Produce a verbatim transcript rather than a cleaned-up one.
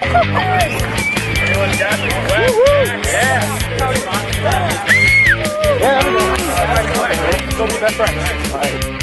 Everyone got it? Yeah. Yeah, everyone. All right, go ahead. Go be best friends. All right.